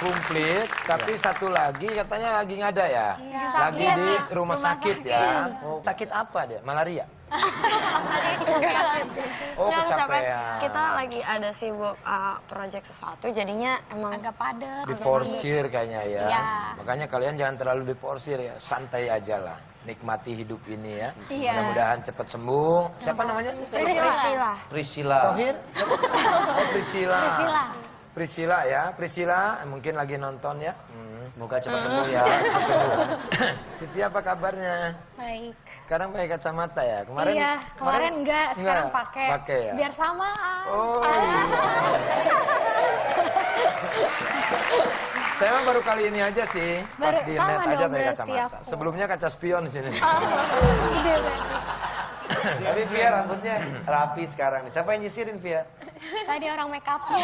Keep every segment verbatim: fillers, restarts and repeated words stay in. komplit, tapi ya. Satu lagi katanya lagi ngada ya, ya. Lagi ya, di rumah, rumah sakit, sakit ya. Oh. Sakit apa dia? Malaria. Oh, kecapean. Kita lagi ada sibuk uh, proyek sesuatu, jadinya emang agak padat. Diforsir kayaknya ya. ya. Makanya kalian jangan terlalu diforsir ya, santai aja lah. Nikmati hidup ini ya. Iya. Mudah-mudahan cepat sembuh. Siapa namanya? Priscila. Priscila. Tohir? Oh, Priscila. Priscila. Priscila ya. Priscila mungkin lagi nonton ya. Hmm. Moga cepat sembuh ya. Sipi apa kabarnya? Baik. Sekarang pakai kacamata ya. Kemarin Iya, kemarin, kemarin enggak, sekarang enggak. pakai. Pakai ya. Biar samaan. Oh. Ah. Iya. Saya emang baru kali ini aja sih, baru, pas di net aja pakai kacamata. Sebelumnya kaca spion di sini. Tapi Fia rambutnya rapi sekarang nih. Siapa yang nyisirin Fia? Tadi orang make upnya.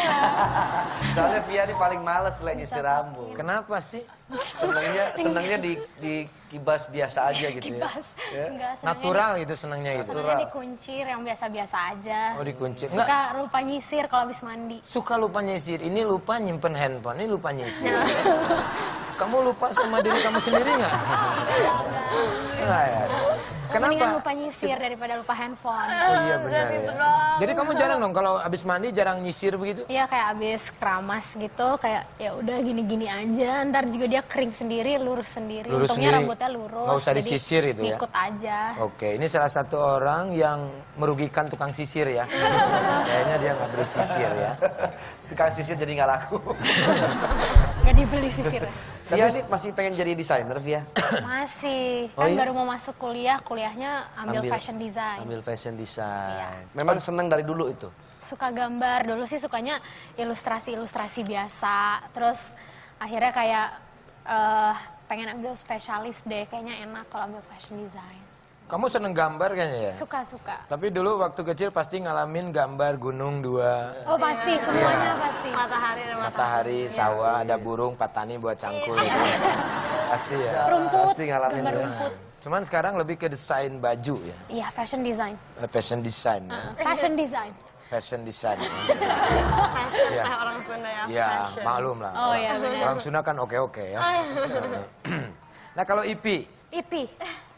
Soalnya Fia ini paling males lah nyisir rambut. Kenapa sih? Senangnya senangnya di, di kibas biasa aja gitu ya. ya? Enggak, natural gitu senangnya gitu. Senangnya dikuncir yang biasa-biasa aja. Oh dikuncir. Suka Nggak. lupa nyisir kalau habis mandi. Suka lupa nyisir. Ini lupa nyimpen handphone, ini lupa nyisir. Nah. Kamu lupa sama diri kamu sendiri nggak? Nah, ya. Kenapa? Mendingan lupa nyisir daripada lupa handphone. Oh, iya benar. Ya. Jadi kamu jarang dong kalau habis mandi jarang nyisir begitu? Iya kayak habis keramas gitu kayak ya udah gini-gini aja. Ntar juga dia kering sendiri, lurus sendiri. Lurus Untungnya sendiri. Rambutnya lurus. Nggak usah disisir itu ya. Ikut aja. Oke, ini salah satu orang yang merugikan tukang sisir ya. Kayaknya dia nggak beli sisir ya. Tukang sisir jadi nggak laku. Nggak dibeli sisirnya. Fia ini masih pengen jadi desainer, Fia? Masih, kan oh, iya? baru mau masuk kuliah, kuliahnya ambil, ambil fashion design. Ambil fashion design. Iya. Memang senang dari dulu itu? Suka gambar, dulu sih sukanya ilustrasi-ilustrasi biasa. Terus akhirnya kayak uh, pengen ambil spesialis deh, kayaknya enak kalau ambil fashion design. Kamu seneng gambar kayaknya ya? Suka-suka. Tapi dulu waktu kecil pasti ngalamin gambar gunung dua. Oh pasti, semuanya ya. pasti. Matahari dan matahari. Matahari, sawah, ya. ada burung, patani buat cangkul. Ya. Pasti ya? Rumput, pasti ngalamin gambar rumput. Cuman sekarang lebih ke desain baju ya? Iya, fashion design. Eh, fashion design uh, ya? Fashion design. Fashion design. Fashion ya. lah orang Sunda ya, ya fashion. Ya, maklum lah. Oh, ya, orang Sunda kan oke-oke ya. Nah kalau Ipi? Ipi.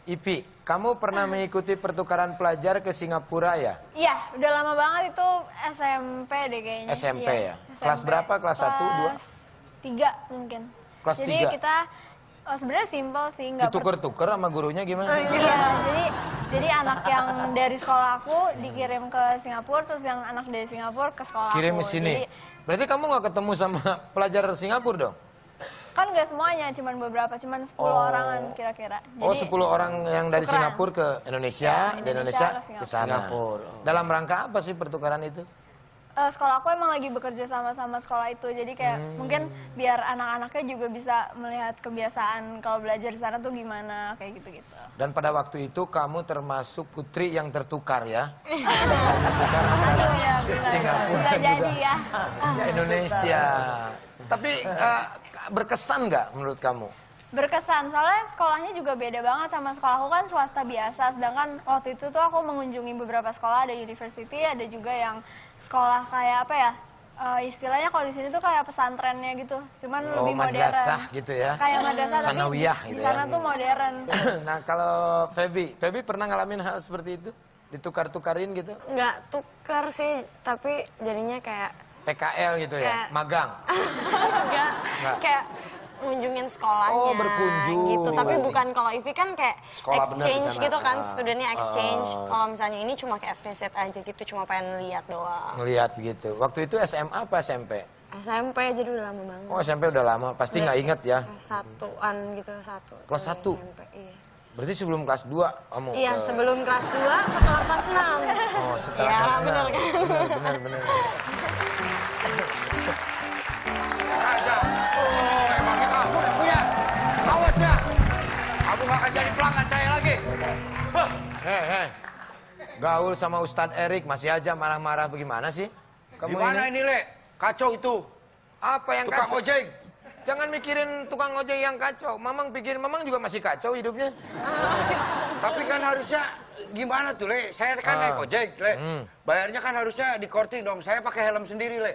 Ipi, kamu pernah mengikuti pertukaran pelajar ke Singapura ya? Iya, udah lama banget itu S M P deh kayaknya. S M P ya? ya. S M P. Kelas berapa? Kelas satu, dua? tiga mungkin. Kelas tiga? Jadi kita, oh sebenarnya simpel sih. Ditukar-tukar sama gurunya gimana? Oh, iya, jadi jadi anak yang dari sekolah aku dikirim ke Singapura, terus yang anak dari Singapura ke sekolah Kirim aku. Kirim ke sini? Jadi, berarti kamu gak ketemu sama pelajar Singapura dong? Kan nggak semuanya, cuman beberapa, cuman sepuluh oh. orangan kira-kira. Oh, sepuluh orang yang dari tukeran. Singapura ke Indonesia, ya, Indonesia dari Indonesia ke sana. Oh. Dalam rangka apa sih pertukaran itu? Uh, sekolah aku emang lagi bekerja sama-sama sekolah itu, jadi kayak hmm. mungkin biar anak-anaknya juga bisa melihat kebiasaan kalau belajar di sana tuh gimana, kayak gitu-gitu. Dan pada waktu itu kamu termasuk putri yang tertukar ya? Tertukar ya, Singapura bisa jadi ya. ya Indonesia. Tapi uh, berkesan nggak menurut kamu? Berkesan, soalnya sekolahnya juga beda banget sama sekolah aku kan swasta biasa. Sedangkan waktu itu tuh aku mengunjungi beberapa sekolah, ada university, ada juga yang sekolah kayak apa ya, uh, istilahnya kalau di sini tuh kayak pesantrennya gitu. Cuman oh, lebih modern. Madrasah gitu ya? Kayak madrasah, sanawiyah gitu ya? Karena tuh modern. Nah kalau Feby, Feby pernah ngalamin hal seperti itu? Ditukar-tukarin gitu? Nggak tukar sih, tapi jadinya kayak P K L gitu ya, kayak magang. Enggak, kayak kunjungin sekolahnya. Oh, berkunjung. Gitu, tapi bukan kalau Ivi kan kayak sekolah exchange gitu kan, ah. studentnya exchange. Ah. Kalau misalnya ini cuma kayak visit aja gitu, cuma pengen lihat doang. Ngelihat gitu. Waktu itu S M A apa S M P? S M P jadi udah lama banget. Oh, S M P udah lama, pasti nggak inget ya. Satuan gitu, satu. Kelas satu? S M P, iya. Berarti sebelum kelas dua kamu? Iya, ke... sebelum kelas dua, setelah kelas enam. Oh, setelah ya, kelas bener, enam. Kan? Bener, bener, bener. Oh, emangnya kamu punya? Awas ya, kamu gak akan jadi pelanggan saya lagi. Hei, hei, gaul sama Ustadz Erik masih aja marah-marah bagaimana sih? Kamu Gimana ini, ini Le? Kacau itu. Apa yang Tukang kacau? Ojek. Jangan mikirin tukang ojek yang kacau. Mamang pikirin, Mamang juga masih kacau hidupnya. Tapi kan harusnya gimana tuh Le? Saya kan naik ojek Le. Hmm. Bayarnya kan harusnya dikorting dong. Saya pakai helm sendiri Le.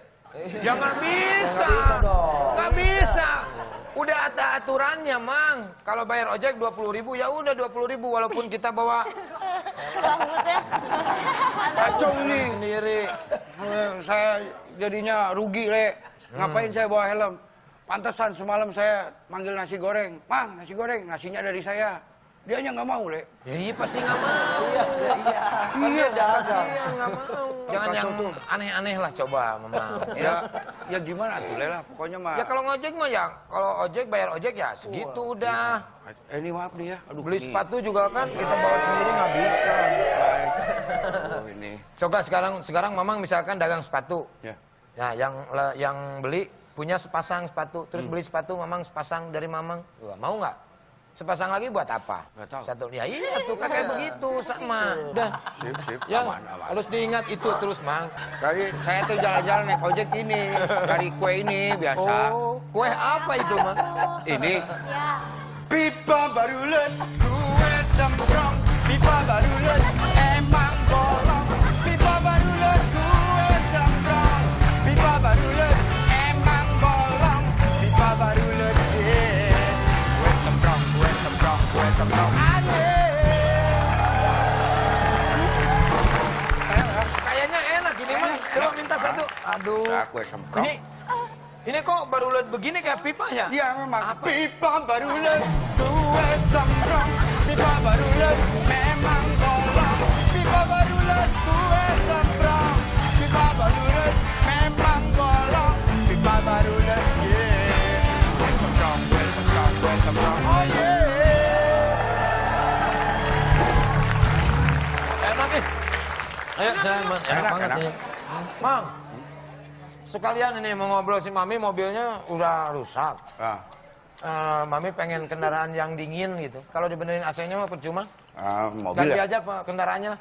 Jangan bisa, nggak bisa, dong. Nggak bisa. Udah ada aturannya, Mang. Kalau bayar ojek dua puluh ribu, ya udah dua puluh ribu walaupun kita bawa rambutnya. Kacung nih sendiri. Saya jadinya rugi, Le. Ngapain hmm. saya bawa helm? Pantesan semalam saya manggil nasi goreng. Mang, nasi goreng, nasinya dari saya. Dia hanya nggak mau, Le. Ya, iya, pasti nggak mau. Iya, iya. Iya, dasar. Iya, nggak mau. Jangan yang aneh-aneh lah, coba, Mama. Ya, ya gimana tuh, Le lah, pokoknya mah. Ya kalau ngojek mah ya, kalau ojek bayar ojek ya segitu oh, udah. Iya. Eh, ini maaf nih ya. Aduh, beli ini. Sepatu juga kan kita bawa sendiri nggak bisa. Oh, ini. Coba sekarang, sekarang Mamang misalkan dagang sepatu. Ya. Nah, yang yang beli punya sepasang sepatu, terus hmm. beli sepatu Mamang sepasang dari Mamang. Wah, mau nggak? Sepasang lagi buat apa? Gak tahu. Satu, ya iya tuh kan kayak begitu sama. Dah. Sip, sip. Ya, aman, aman. Harus diingat itu terus, Mang. Kali saya tuh jalan-jalan naik ojek ini, cari kue ini biasa. Oh, kue apa itu, Mang? Ini. Ya. Pipa barulet, kue sembrong. Pipa barulet, emang bolong. Pipa barulet, kue sembrong. Pipa barulet, emang bolong. Pipa barulet. Kayaknya enak ini, Mang. Coba minta satu. Aduh. Ini, ini kok barulet begini kayak pipa ya? Iya memang. Apa? Pipa barulet, kue sembrong. Pipa barulet, memang bolong. Pipa barulet, kue sembrong. Pipa barulet, memang bolong. Pipa barulet, yeah. Kue sembrong, kue sembrong, kue sembrong. Oh yeah. Ayo, jalan, Mang. Enak, enak banget enak. Nih. Mang, sekalian ini mau ngobrol si Mami, mobilnya udah rusak. Ah. Uh, Mami pengen kendaraan yang dingin gitu. Kalau dibenerin A C-nya mah percuma. Uh, mobil ganti ya? Aja kendaraannya lah.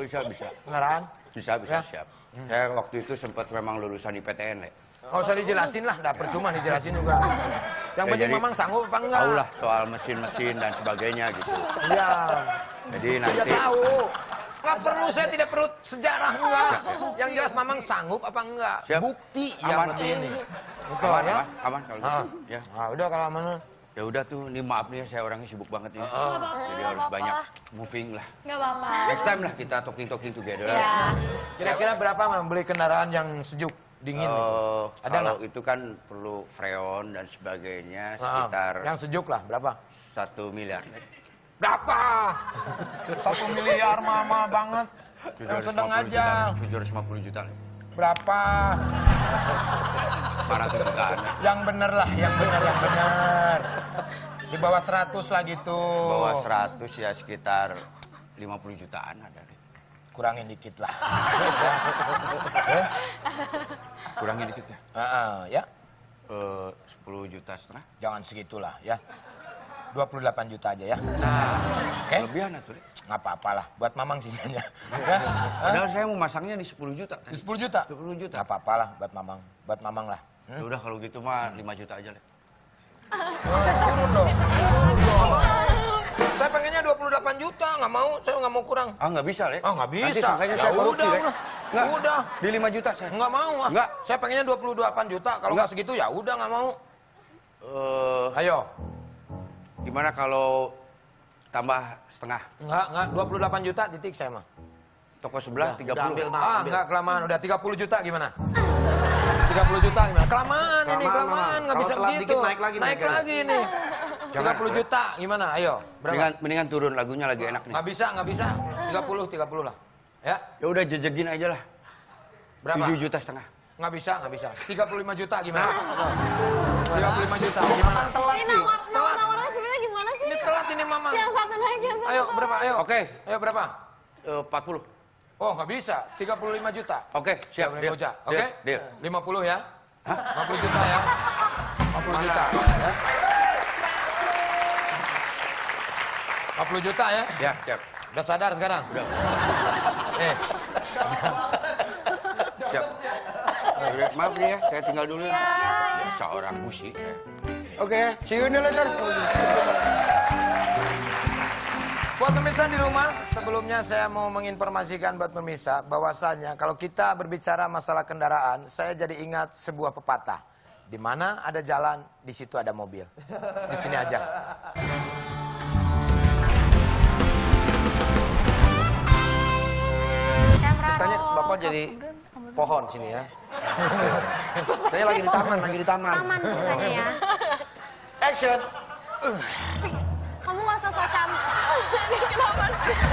Bisa, bisa. Kendaraan? Bisa, bisa, ya? Siap. Hmm. Saya waktu itu sempat memang lulusan I P T N, Le. Nggak usah dijelasin lah, dah percuma dijelasin juga. Yang ya, penting Mamang sanggup apa enggak? Tahu lah soal mesin-mesin dan sebagainya gitu. Iya. Jadi nanti... Tidak tahu. Nggak perlu, saya tidak perlu sejarah, enggak. Yang jelas Mamang sanggup apa enggak. Siap. Bukti aman. Yang seperti ini. Betul, aman, ya? Aman, kalau gitu. Ah. Ya. Nah, udah kalau aman. Ya udah tuh, ini maaf nih saya orangnya sibuk banget ini. Uh-uh. Jadi harus apa-apa. Banyak moving lah. Nggak apa-apa. Next time lah kita talking-talking together. Ya. Kira-kira berapa membeli kendaraan yang sejuk, dingin? Uh, gitu? Ada kalau nggak? Itu kan perlu freon dan sebagainya sekitar... Uh-uh. Yang sejuk lah, berapa? Satu miliar. Berapa? Satu miliar mama banget. Yang sedang aja. tujuh ratus lima puluh juta. Berapa? empat ratus jutaan. Yang bener lah, yang bener, yang bener. Di bawah seratus lah gitu. Di bawah seratus ya sekitar lima puluh jutaan ada. Kurangin dikit lah. Kurangin dikit ya? Uh, uh, ya. Uh, sepuluh juta setengah. Jangan segitulah ya. dua puluh delapan juta aja ya. Nah, okay. Lebihan atuh. Enggak apa-apalah, buat Mamang sisanya. Ya. Padahal saya mau masangnya di sepuluh juta. Di sepuluh juta? sepuluh juta. Enggak apa-apalah buat Mamang, buat Mamang lah. Hmm? Ya udah kalau gitu mah lima juta aja, Le. Oh, turun dong. Saya pengennya dua puluh delapan juta, enggak mau, saya enggak mau kurang. Ah, enggak bisa, Le. Ah, oh, enggak bisa. Nanti sangkanya saya korupsi, Le. Enggak. Udah. Di lima juta saya. Enggak mau, ah. Enggak. Saya pengennya dua puluh delapan juta, kalau enggak segitu ya udah enggak mau. Uh, ayo. Gimana kalau tambah setengah? Enggak, enggak. dua puluh delapan juta titik saya mah. Toko sebelah udah, tiga puluh. Udah ambil, ah, enggak, kelamaan. Udah tiga puluh juta gimana? tiga puluh juta gimana? Kelamaan, kelamaan ini, kelamaan. Enggak bisa begitu. Naik lagi, naik lagi nih. tiga puluh juta gimana? Ayo, berapa? Mendingan, mendingan turun, lagunya lagi enak nih. Enggak bisa, enggak bisa. tiga puluh, tiga puluh lah. Ya. Ya udah jejegin aja lah. Berapa? tujuh juta setengah. Nggak bisa, nggak bisa. tiga puluh lima juta gimana? tiga puluh lima juta gimana? Telat sih. Telat. Sebenarnya gimana sih? Ini telat ini, Mamang. Yang satu naik, yang satu. Ayo, berapa? Ayo. Oke. Ayo, berapa? empat puluh. Oh, nggak bisa. tiga puluh lima juta. Oke, siap. tiga puluh lima juta. Oke? Deal. lima puluh ya? Hah? lima puluh juta ya? lima puluh juta. lima puluh juta ya? Ya, siap. Udah sadar sekarang? Udah. Eh. Siap. Maaf nih ya, saya tinggal dulu. Ya. Seorang musik. Ya. Oke, okay, see you later. Buat pemirsa di rumah, sebelumnya saya mau menginformasikan buat pemirsa bahwasannya kalau kita berbicara masalah kendaraan, saya jadi ingat sebuah pepatah. Di mana ada jalan, di situ ada mobil. Di sini aja. Ceritanya Bapak jadi pohon sini ya. Saya lagi di taman, lagi di taman. Taman ceritanya ya. Action. Kamu gak usah so cantik. Kenapa sih?